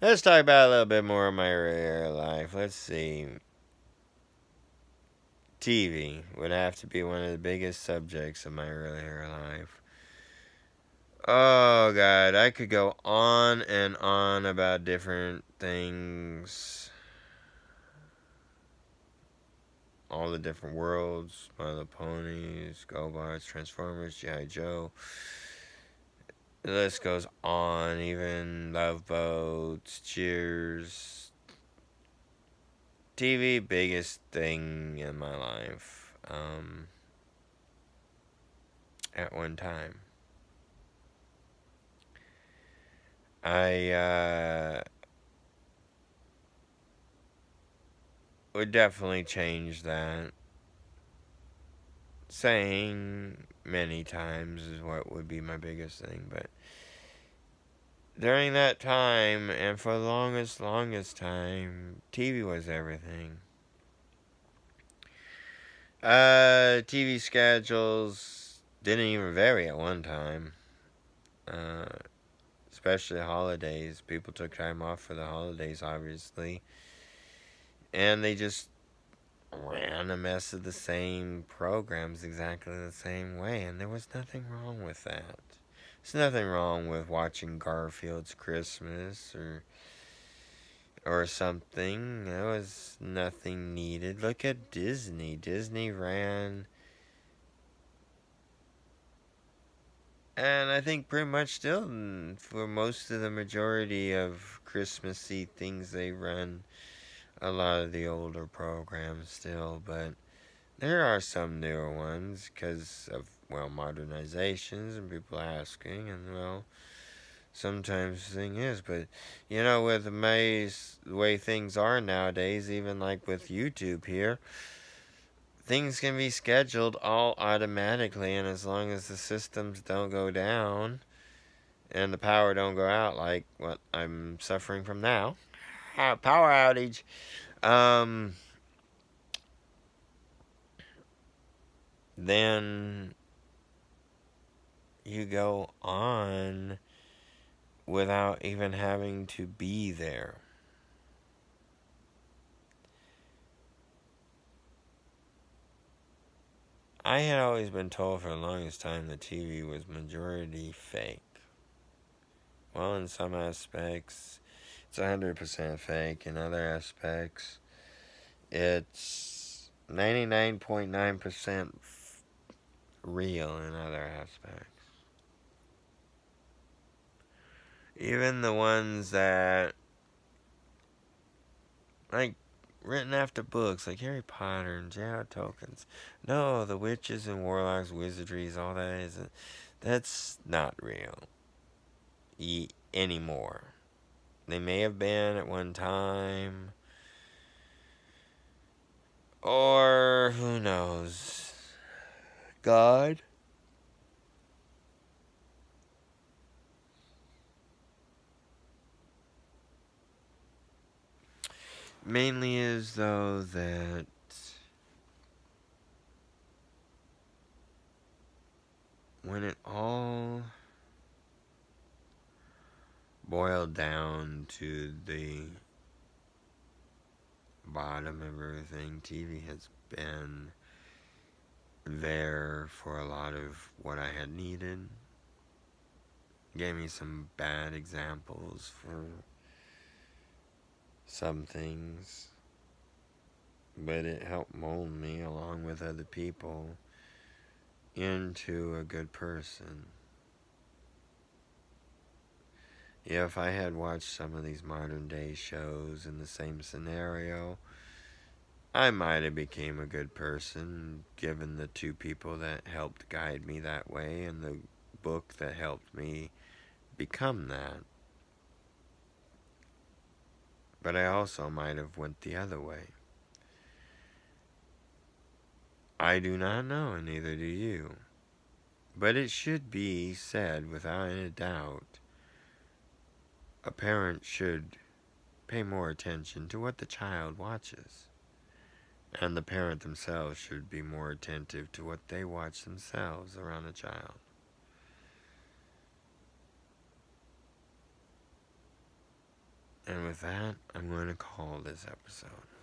Let's talk about a little bit more of my rare life. Let's see. TV would have to be one of the biggest subjects of my earlier life. Oh, God. I could go on and on about different things. All the different worlds. My Little Ponies, GoBots, Transformers, G.I. Joe. The list goes on. Even Love Boats, Cheers. TV, biggest thing in my life, at one time. I, would definitely change that. Saying many times is what would be my biggest thing, but during that time, and for the longest time, TV was everything. TV schedules didn't even vary at one time. Especially holidays. People took time off for the holidays, obviously. And they just ran a mess of the same programs exactly the same way. And there was nothing wrong with that. There's nothing wrong with watching Garfield's Christmas or something. There was nothing needed. Look at Disney. Disney ran, and I think pretty much still for most of the majority of Christmassy things, they run a lot of the older programs still, but there are some newer ones because of, well, modernizations and people asking, and, well, sometimes the thing is, but, you know, with the way things are nowadays, even like with YouTube here, things can be scheduled all automatically, and as long as the systems don't go down and the power don't go out, like what I'm suffering from now, power outage, then you go on without even having to be there. I had always been told for the longest time that TV was majority fake. Well, in some aspects, it's 100% fake. In other aspects, it's 99.9% real in other aspects. Even the ones that, like, written after books, like Harry Potter and J.R. Tolkien's. No, the witches and warlocks, wizardries, all that isn't. That's not real anymore. They may have been at one time, or who knows? God. Mainly is, though, that when it all boiled down to the bottom of everything, TV has been there for a lot of what I had needed. Gave me some bad examples for some things, but it helped mold me along with other people into a good person. If I had watched some of these modern day shows in the same scenario, I might have became a good person, given the two people that helped guide me that way and the book that helped me become that. But I also might have went the other way. I do not know, and neither do you. But it should be said without any doubt, a parent should pay more attention to what the child watches. And the parent themselves should be more attentive to what they watch themselves around a child. And with that, I'm going to call this episode.